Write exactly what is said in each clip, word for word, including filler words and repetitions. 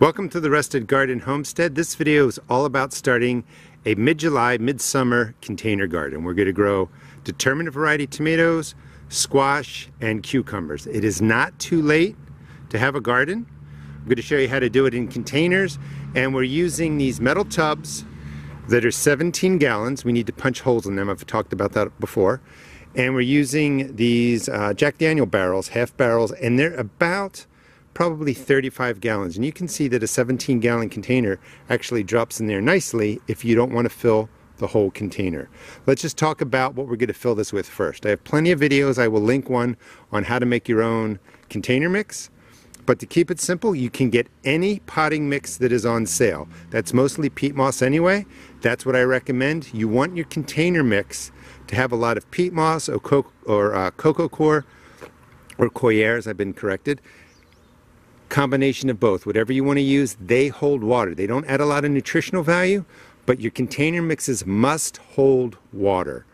Welcome to the Rusted Garden Homestead. This video is all about starting a mid-July, mid-summer container garden. We're going to grow determinate variety tomatoes, squash, and cucumbers. It is not too late to have a garden. I'm going to show you how to do it in containers, and we're using these metal tubs that are seventeen gallons. We need to punch holes in them. I've talked about that before. And we're using these uh, Jack Daniel barrels, half barrels, and they're about probably thirty-five gallons, and you can see that a seventeen gallon container actually drops in there nicely if you don't want to fill the whole container. Let's just talk about what we're going to fill this with first. I have plenty of videos. I will link one on how to make your own container mix, but to keep it simple, you can get any potting mix that is on sale. That's mostly peat moss anyway. That's what I recommend. You want your container mix to have a lot of peat moss or, co or uh, coco coir or coir, as I've been corrected. Combination of both, whatever you want to use. They hold water. They don't add a lot of nutritional value, but your container mixes must hold water.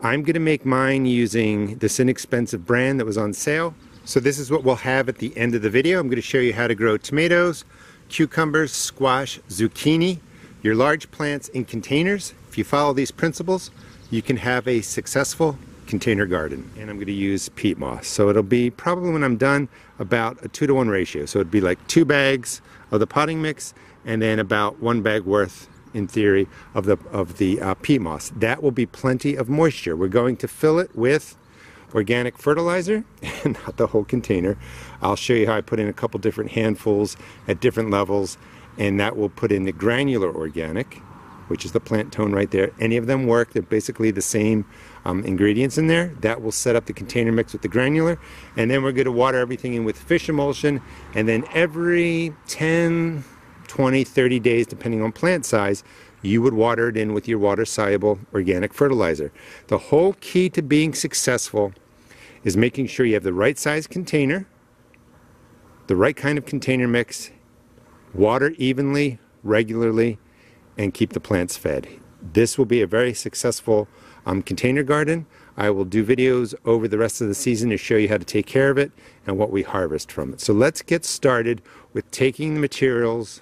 I'm going to make mine using this inexpensive brand that was on sale. So this is what we'll have at the end of the video. I'm going to show you how to grow tomatoes, cucumbers, squash, zucchini, your large plants in containers. If you follow these principles, you can have a successful container garden. And I'm going to use peat moss, so it'll be probably, when I'm done, about a two to one ratio. So it'd be like two bags of the potting mix and then about one bag worth in theory of the of the uh, peat moss. That will be plenty of moisture. We're going to fill it with organic fertilizer and not the whole container. I'll show you how I put in a couple different handfuls at different levels, and that will put in the granular organic, which is the plant tone right there. Any of them work. They're basically the same um, ingredients in there. That will set up the container mix with the granular. And then we're going to water everything in with fish emulsion. And then every ten, twenty, thirty days, depending on plant size, you would water it in with your water-soluble organic fertilizer. The whole key to being successful is making sure you have the right size container, the right kind of container mix, water evenly, regularly, and keep the plants fed. This will be a very successful um, container garden. I will do videos over the rest of the season to show you how to take care of it and what we harvest from it. So let's get started with taking the materials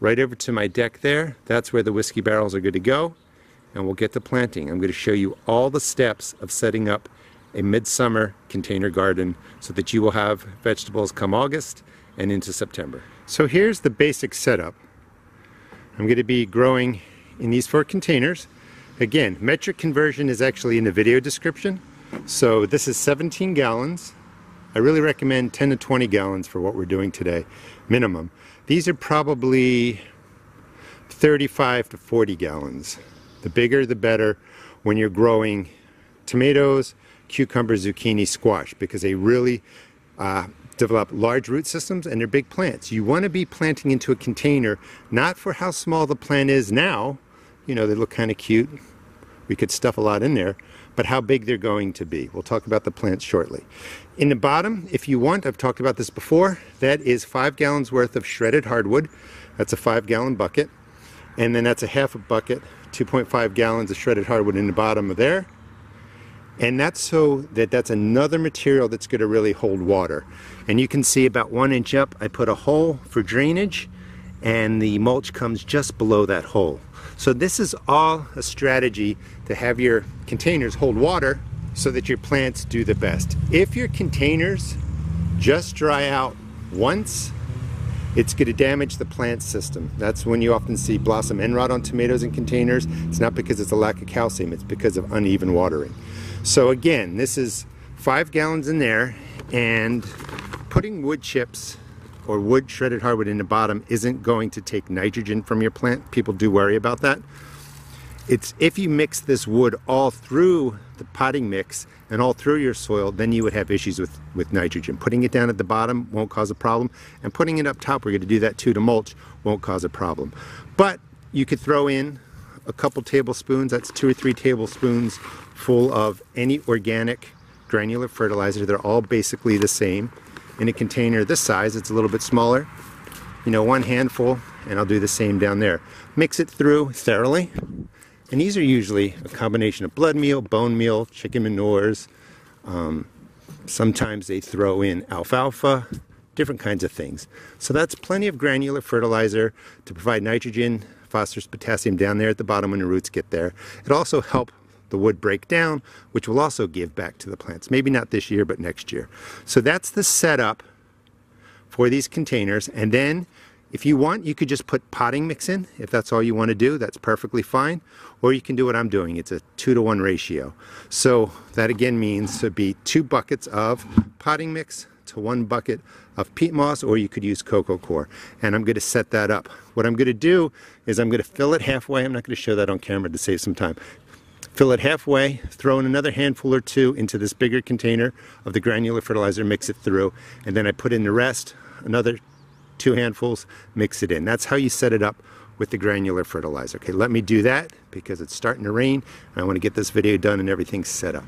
right over to my deck there. That's where the whiskey barrels are going to go, and we'll get to planting. I'm going to show you all the steps of setting up a midsummer container garden so that you will have vegetables come August and into September. So here's the basic setup. I'm going to be growing in these four containers. Again, metric conversion is actually in the video description. So this is seventeen gallons. I really recommend ten to twenty gallons for what we're doing today, minimum. These are probably thirty-five to forty gallons. The bigger the better when you're growing tomatoes, cucumbers, zucchini, squash, because they really uh, develop large root systems, and they're big plants. You want to be planting into a container, not for how small the plant is now. You know, they look kind of cute. We could stuff a lot in there, but how big they're going to be. We'll talk about the plants shortly. In the bottom, if you want, I've talked about this before, that is five gallons worth of shredded hardwood. That's a five gallon bucket. And then that's a half a bucket, two point five gallons of shredded hardwood in the bottom of there. And that's so that that's another material that's going to really hold water. And you can see about one inch up, I put a hole for drainage, and the mulch comes just below that hole. So this is all a strategy to have your containers hold water so that your plants do the best. If your containers just dry out once, it's going to damage the plant system. That's when you often see blossom end rot on tomatoes in containers. It's not because it's a lack of calcium, it's because of uneven watering. So again, this is five gallons in there, and putting wood chips or wood shredded hardwood in the bottom isn't going to take nitrogen from your plant. People do worry about that. It's if you mix this wood all through the potting mix and all through your soil, then you would have issues with, with nitrogen. Putting it down at the bottom won't cause a problem, and putting it up top, we're going to do that too to mulch, won't cause a problem. But you could throw in a couple tablespoons, that's two or three tablespoons full of any organic granular fertilizer. They're all basically the same. In a container this size, it's a little bit smaller, you know, one handful, and I'll do the same down there. Mix it through thoroughly, and these are usually a combination of blood meal, bone meal, chicken manures. Um, sometimes they throw in alfalfa, different kinds of things. So that's plenty of granular fertilizer to provide nitrogen, phosphorus, potassium down there at the bottom when the roots get there. It also helps the wood break down, which will also give back to the plants. Maybe not this year, but next year. So that's the setup for these containers. And then if you want, you could just put potting mix in. If that's all you want to do, that's perfectly fine. Or you can do what I'm doing. It's a two to one ratio. So that again means it'd be two buckets of potting mix to one bucket of peat moss, or you could use coco coir. And I'm going to set that up. What I'm going to do is I'm going to fill it halfway. I'm not going to show that on camera to save some time. Fill it halfway, throw in another handful or two into this bigger container of the granular fertilizer, mix it through, and then I put in the rest, another two handfuls, mix it in. That's how you set it up with the granular fertilizer. Okay, let me do that because it's starting to rain and I want to get this video done and everything's set up.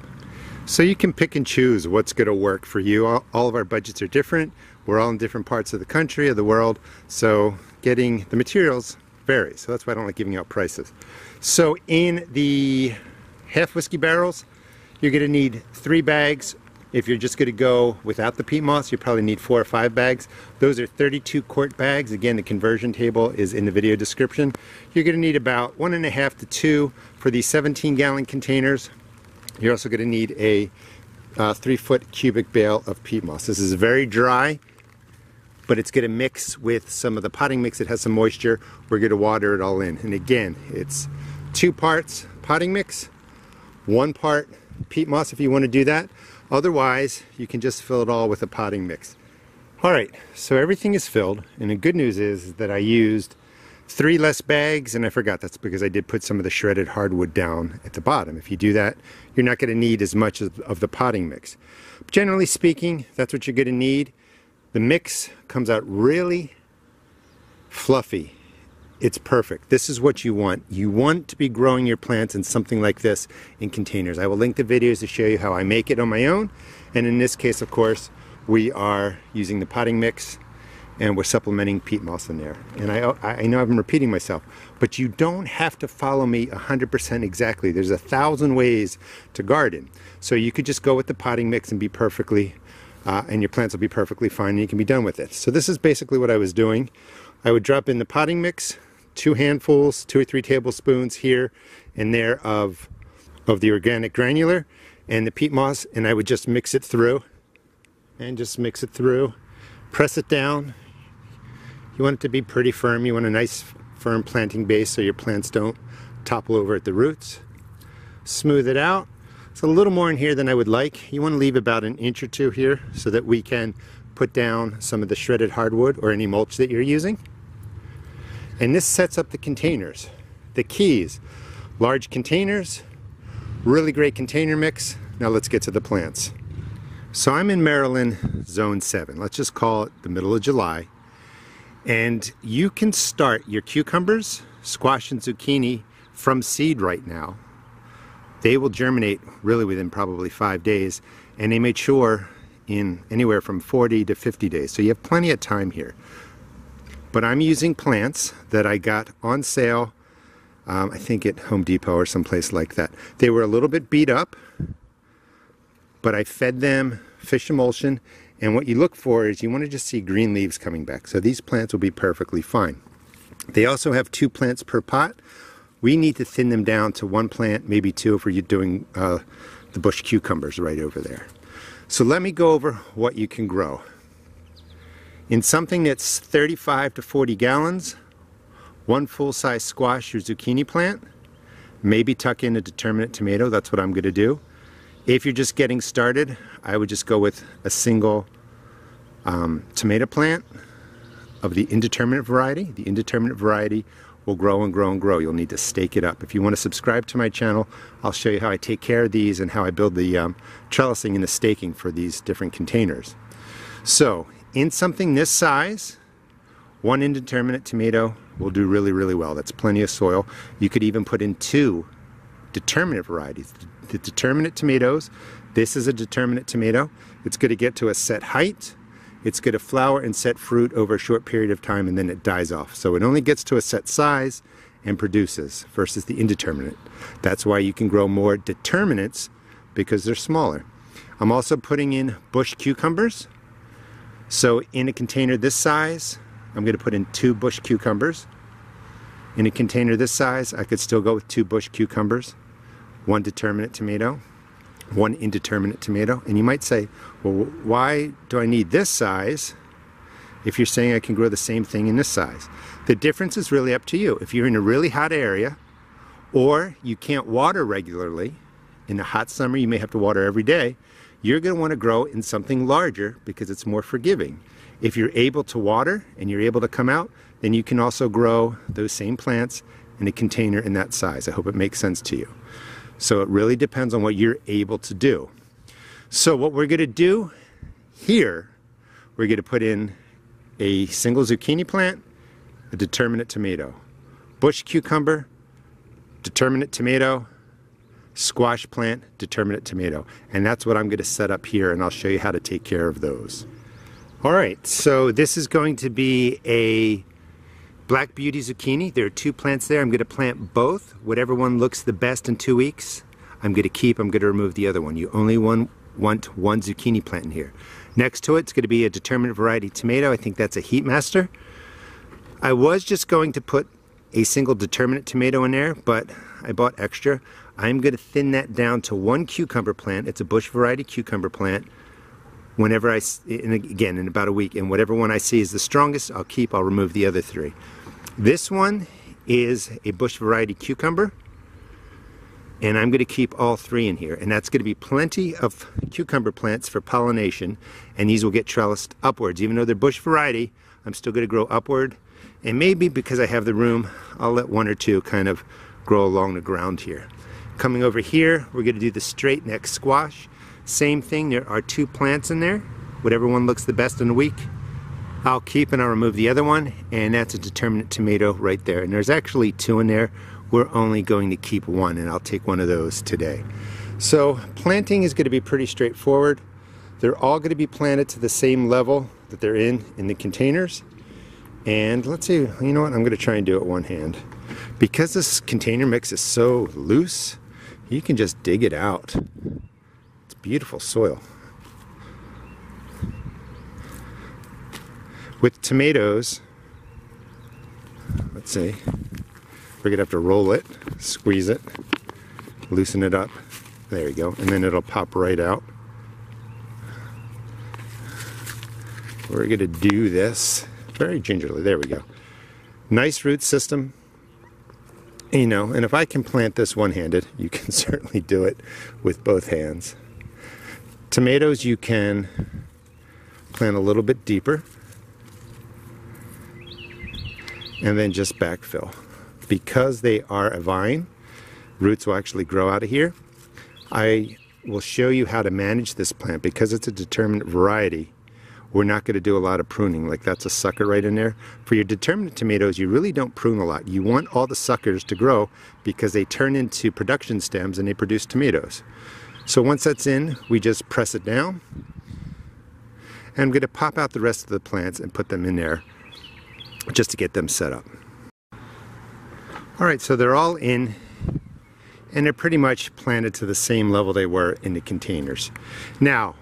So you can pick and choose what's going to work for you. All, all of our budgets are different. We're all in different parts of the country, of the world, so getting the materials varies. So that's why I don't like giving out prices. So in the half whiskey barrels, you're going to need three bags. If you're just going to go without the peat moss, you probably need four or five bags. Those are thirty-two quart bags. Again, the conversion table is in the video description. You're going to need about one and a half to two for these seventeen gallon containers. You're also going to need a uh, three foot cubic bale of peat moss. This is very dry, but it's going to mix with some of the potting mix. It has some moisture. We're going to water it all in. And again, it's two parts potting mix, one part peat moss if you want to do that. Otherwise, you can just fill it all with a potting mix. All right, so everything is filled, and the good news is that I used three less bags, and I forgot that's because I did put some of the shredded hardwood down at the bottom. If you do that, you're not going to need as much of the potting mix. But generally speaking, that's what you're going to need. The mix comes out really fluffy. It's perfect. This is what you want. You want to be growing your plants in something like this in containers. I will link the videos to show you how I make it on my own. And in this case, of course, we are using the potting mix and we're supplementing peat moss in there. And I, I know I'm repeating myself, but you don't have to follow me one hundred percent exactly. There's a thousand ways to garden. So you could just go with the potting mix and be perfectly, uh, and your plants will be perfectly fine and you can be done with it. So this is basically what I was doing. I would drop in the potting mix, two handfuls, two or three tablespoons here and there of, of the organic granular and the peat moss, and I would just mix it through and just mix it through, press it down. You want it to be pretty firm. You want a nice firm planting base so your plants don't topple over at the roots. Smooth it out. It's a little more in here than I would like. You want to leave about an inch or two here so that we can put down some of the shredded hardwood or any mulch that you're using. And this sets up the containers, the keys. Large containers, really great container mix. Now let's get to the plants. So I'm in Maryland, zone seven. Let's just call it the middle of July. And you can start your cucumbers, squash, and zucchini from seed right now. They will germinate really within probably five days, and they mature in anywhere from forty to fifty days. So you have plenty of time here. But I'm using plants that I got on sale, um, I think at Home Depot or someplace like that. They were a little bit beat up, but I fed them fish emulsion, and what you look for is you want to just see green leaves coming back. So these plants will be perfectly fine. They also have two plants per pot. We need to thin them down to one plant, maybe two if we're doing uh, the bush cucumbers right over there. So let me go over what you can grow. In something that's thirty-five to forty gallons, one full-size squash or zucchini plant, maybe tuck in a determinate tomato, that's what I'm going to do. If you're just getting started, I would just go with a single um, tomato plant of the indeterminate variety. The indeterminate variety will grow and grow and grow. You'll need to stake it up. If you want to subscribe to my channel, I'll show you how I take care of these and how I build the um, trellising and the staking for these different containers. So, in something this size, one indeterminate tomato will do really, really well. That's plenty of soil. You could even put in two determinate varieties. The determinate tomatoes, this is a determinate tomato. It's going to get to a set height. It's going to flower and set fruit over a short period of time, and then it dies off. So it only gets to a set size and produces versus the indeterminate. That's why you can grow more determinates because they're smaller. I'm also putting in bush cucumbers. So in a container this size, I'm going to put in two bush cucumbers. In a container this size, I could still go with two bush cucumbers, one determinate tomato, one indeterminate tomato. And you might say, well, why do I need this size if you're saying I can grow the same thing in this size? The difference is really up to you. If you're in a really hot area or you can't water regularly, in a hot summer you may have to water every day, you're going to want to grow in something larger because it's more forgiving. If you're able to water and you're able to come out, then you can also grow those same plants in a container in that size. I hope it makes sense to you. So it really depends on what you're able to do. So what we're going to do here, we're going to put in a single zucchini plant, a determinate tomato, bush cucumber, determinate tomato, squash plant, determinate tomato. And that's what I'm going to set up here, and I'll show you how to take care of those. All right, so this is going to be a Black Beauty zucchini. There are two plants there. I'm going to plant both. Whatever one looks the best in two weeks, I'm going to keep. I'm going to remove the other one. You only want one zucchini plant in here. Next to it, it's going to be a determinate variety tomato. I think that's a Heatmaster. I was just going to put a single determinate tomato in there, but I bought extra. I'm going to thin that down to one cucumber plant. It's a bush variety cucumber plant. Whenever I, and again, in about a week, and whatever one I see is the strongest, I'll keep, I'll remove the other three. This one is a bush variety cucumber, and I'm going to keep all three in here. And that's going to be plenty of cucumber plants for pollination, and these will get trellised upwards. Even though they're bush variety, I'm still going to grow upward. And maybe because I have the room, I'll let one or two kind of grow along the ground here. Coming over here, we're going to do the straight neck squash. Same thing, there are two plants in there. Whatever one looks the best in a week, I'll keep, and I'll remove the other one, and that's a determinate tomato right there. And there's actually two in there. We're only going to keep one, and I'll take one of those today. So planting is going to be pretty straightforward. They're all going to be planted to the same level that they're in in the containers. And let's see, you know what, I'm going to try and do it one hand. Because this container mix is so loose, you can just dig it out. Beautiful soil. With tomatoes, let's see, we're gonna have to roll it, squeeze it, loosen it up, there you go, and then it'll pop right out. We're gonna do this very gingerly, there we go. Nice root system. You know, and if I can plant this one-handed, you can certainly do it with both hands. Tomatoes you can plant a little bit deeper and then just backfill. Because they are a vine, roots will actually grow out of here. I will show you how to manage this plant. Because it's a determinate variety, we're not going to do a lot of pruning. Like that's a sucker right in there. For your determinate tomatoes, you really don't prune a lot. You want all the suckers to grow because they turn into production stems and they produce tomatoes. So once that's in, we just press it down. And I'm going to pop out the rest of the plants and put them in there just to get them set up. All right, so they're all in, and they're pretty much planted to the same level they were in the containers. Now,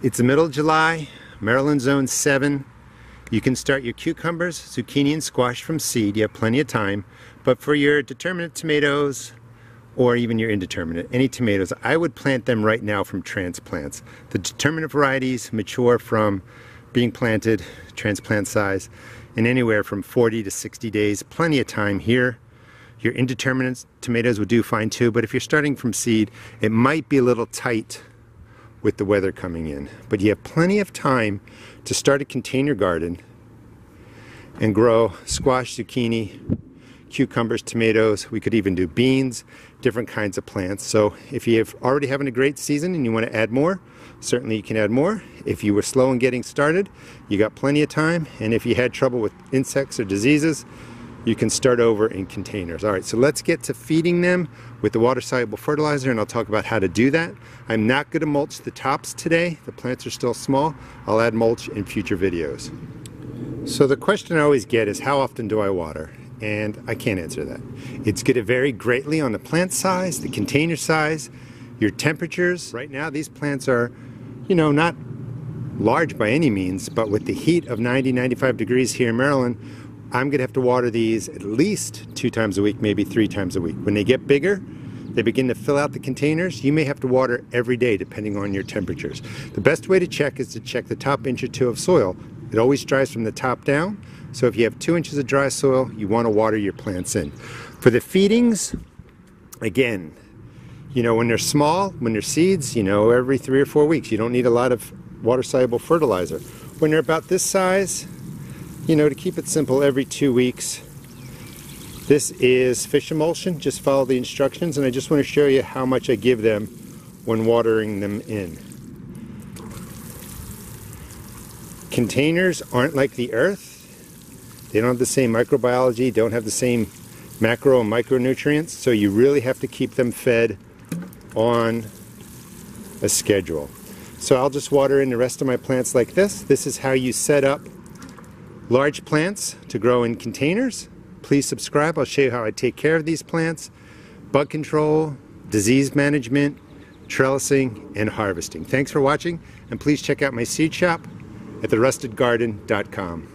it's the middle of July, Maryland zone seven. You can start your cucumbers, zucchini, and squash from seed. You have plenty of time. But for your determinate tomatoes, or even your indeterminate, any tomatoes, I would plant them right now from transplants. The determinate varieties mature from being planted, transplant size, in anywhere from forty to sixty days, plenty of time here. Your indeterminate tomatoes would do fine too, but if you're starting from seed, it might be a little tight with the weather coming in. But you have plenty of time to start a container garden and grow squash, zucchini, cucumbers, tomatoes. We could even do beans, different kinds of plants. So if you're already having a great season and you want to add more, certainly you can add more. If you were slow in getting started, you got plenty of time. And if you had trouble with insects or diseases, you can start over in containers. All right, so let's get to feeding them with the water-soluble fertilizer, and I'll talk about how to do that. I'm not going to mulch the tops today. The plants are still small. I'll add mulch in future videos. So the question I always get is, how often do I water? And I can't answer that. It's going to vary greatly on the plant size, the container size, your temperatures. Right now these plants are, you know, not large by any means, but with the heat of ninety, ninety-five degrees here in Maryland, I'm going to have to water these at least two times a week, maybe three times a week. When they get bigger, they begin to fill out the containers. You may have to water every day depending on your temperatures. The best way to check is to check the top inch or two of soil. It always dries from the top down, so if you have two inches of dry soil, you want to water your plants in. For the feedings, again, you know, when they're small, when they're seeds, you know, every three or four weeks. You don't need a lot of water-soluble fertilizer. When they're about this size, you know, to keep it simple, every two weeks. This is fish emulsion. Just follow the instructions, and I just want to show you how much I give them when watering them in. Containers aren't like the earth. They don't have the same microbiology, don't have the same macro and micronutrients, so you really have to keep them fed on a schedule. So I'll just water in the rest of my plants like this. This is how you set up large plants to grow in containers. Please subscribe. I'll show you how I take care of these plants, bug control, disease management, trellising, and harvesting. Thanks for watching, and please check out my seed shop at the rusted garden dot com.